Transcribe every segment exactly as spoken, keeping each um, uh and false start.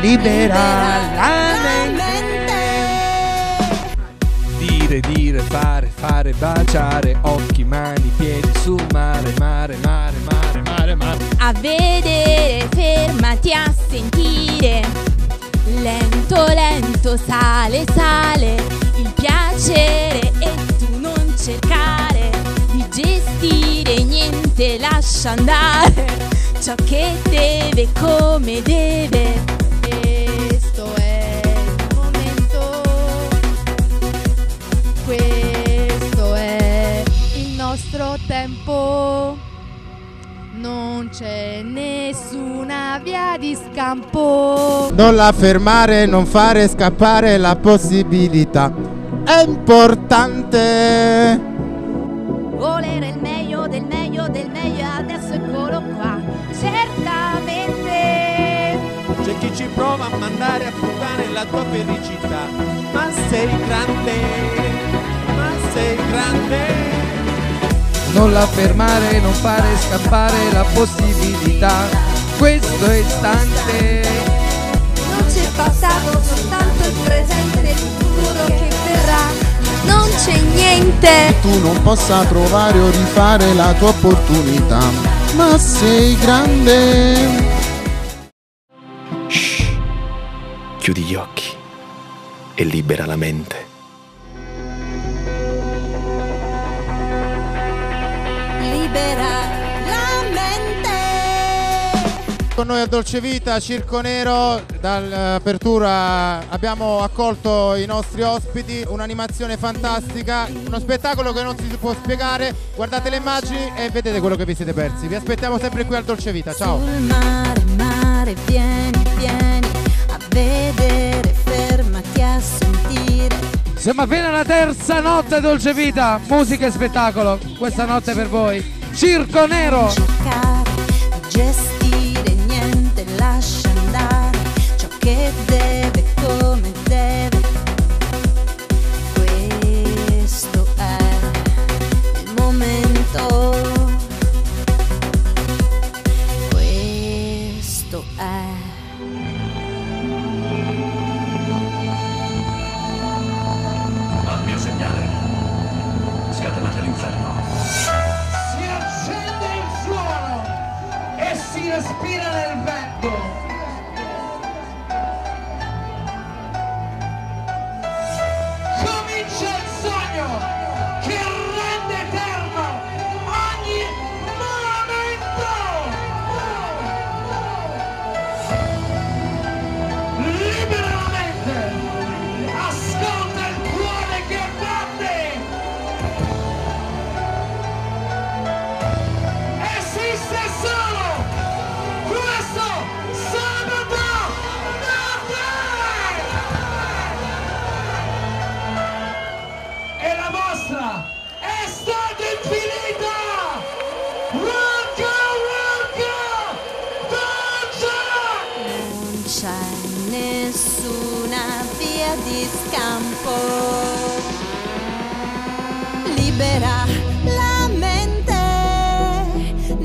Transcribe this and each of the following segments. libera la mente. Dire, dire, fare, fare, baciare, occhi, mani, piedi sul mare, mare, mare, mare, mare, mare. A vedere, fermati a sentire, lento, lento, sale, sale, il piacere e tu non cercare di gestire niente, lascia andare ciò che deve, come deve. Questo è il momento, questo è il nostro tempo, non c'è nessuna via di scampo. Non la fermare, non fare scappare la possibilità, è importante. Volere il meglio del meglio del meglio, adesso eccolo qua. Certamente c'è chi ci prova a mandare a puttane la tua felicità, ma sei grande, ma sei grande. Non la fermare, non fare scappare la possibilità, questo istante. Non c'è passato, soltanto il presente e il futuro che verrà. Non c'è niente tu non possa trovare o rifare la tua opportunità, ma sei grande. Shh. Chiudi gli occhi e libera la mente. Libera la mente. Con noi a Dolce Vita, Circo Nero, dall'apertura abbiamo accolto i nostri ospiti, un'animazione fantastica, uno spettacolo che non si può spiegare, guardate le immagini e vedete quello che vi siete persi. Vi aspettiamo sempre qui al Dolce Vita, ciao! Sul mare, mare, vieni, vieni a vedere, fermati a sentire. Siamo appena alla terza notte Dolce Vita, musica e spettacolo, questa notte per voi, Circo Nero! Cercare di gestire niente, lascia andare ciò che deve, come deve, questo è il momento, questo è. Respira nel vento. Comincia il sogno che rende eterno ogni momento. Libera la mente, ascolta il cuore che batte. Esiste solo di scampo, libera la mente,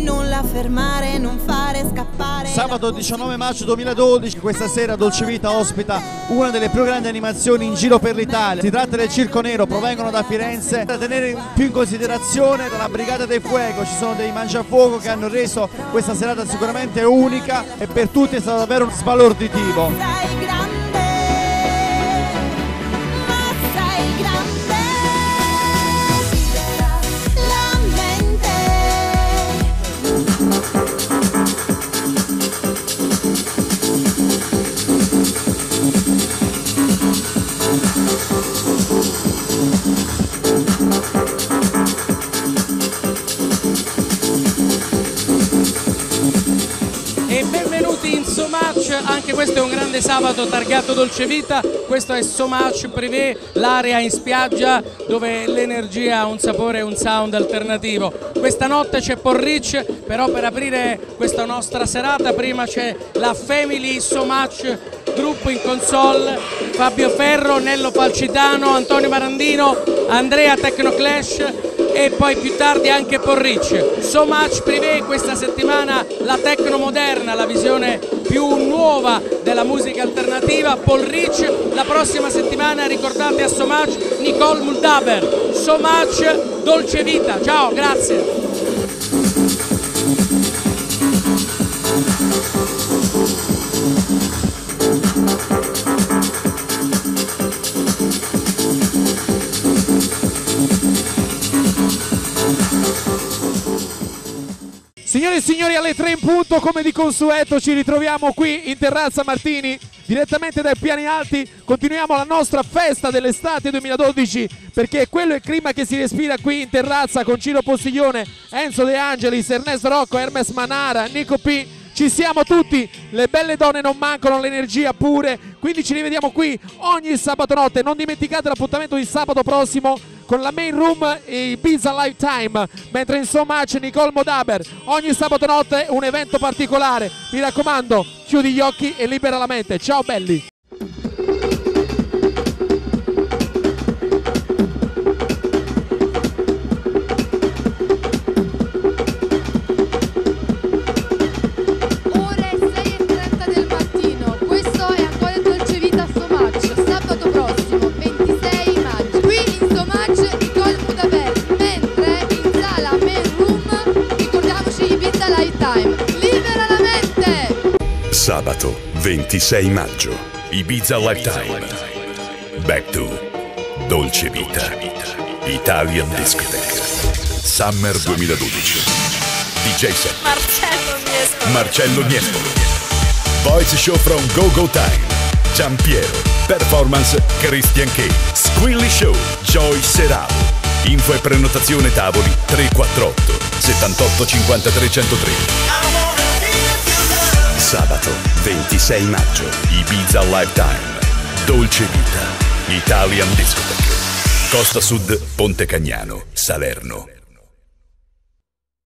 non la fermare, non fare scappare. Sabato diciannove maggio duemiladodici, questa sera Dolce Vita ospita una delle più grandi animazioni in giro per l'Italia. Si tratta del Circo Nero, provengono da Firenze. Da tenere più in considerazione dalla Brigata del Fuoco, ci sono dei mangiafuoco che hanno reso questa serata sicuramente unica e per tutti è stato davvero un sbalorditivo. Anche questo è un grande sabato targato Dolce Vita, questo è So Much Privé, l'area in spiaggia dove l'energia ha un sapore e un sound alternativo. Questa notte c'è Paul Ritch, però per aprire questa nostra serata prima c'è la Family So Much Group in console, Fabio Ferro, Nello Falcitano, Antonio Marandino, Andrea Tecnoclash, e poi più tardi anche Paul Ritch. So Much Privé questa settimana, la Tecnomoderna, la visione più nuova della musica alternativa, Paul Ritch. La prossima settimana ricordate a So Much Nicole Moudaber. So Much Dolce Vita. Ciao, grazie. Signore e signori, alle tre in punto, come di consueto, ci ritroviamo qui in Terrazza Martini, direttamente dai piani alti. Continuiamo la nostra festa dell'estate duemiladodici, perché quello è il clima che si respira qui in terrazza con Ciro Postiglione, Enzo De Angelis, Ernesto Rocco, Hermes Manara, Nico P. Ci siamo tutti, le belle donne non mancano, l'energia pure. Quindi ci rivediamo qui ogni sabato notte. Non dimenticate l'appuntamento di sabato prossimo con la main room e Ibiza Lifetime, mentre in So Much Nicole Moudaber. Ogni sabato notte un evento particolare. Mi raccomando, chiudi gli occhi e libera la mente. Ciao belli! Sabato ventisei maggio, Ibiza Lifetime. Back to Dolce Vita, Italian Discotheque. Summer duemiladodici. D J set Marcello Gnieszko. Marcello Gnieszko. Voice show from Go Go Time. Gian Piero. Performance Christian K. Squilly Show. Joy Serao. Info e prenotazione tavoli tre quattro otto settantotto cinquantatré centotré. Sabato ventisei maggio, Ibiza Lifetime, Dolce Vita, Italian Discotheque, Costa Sud, Ponte Cagnano, Salerno.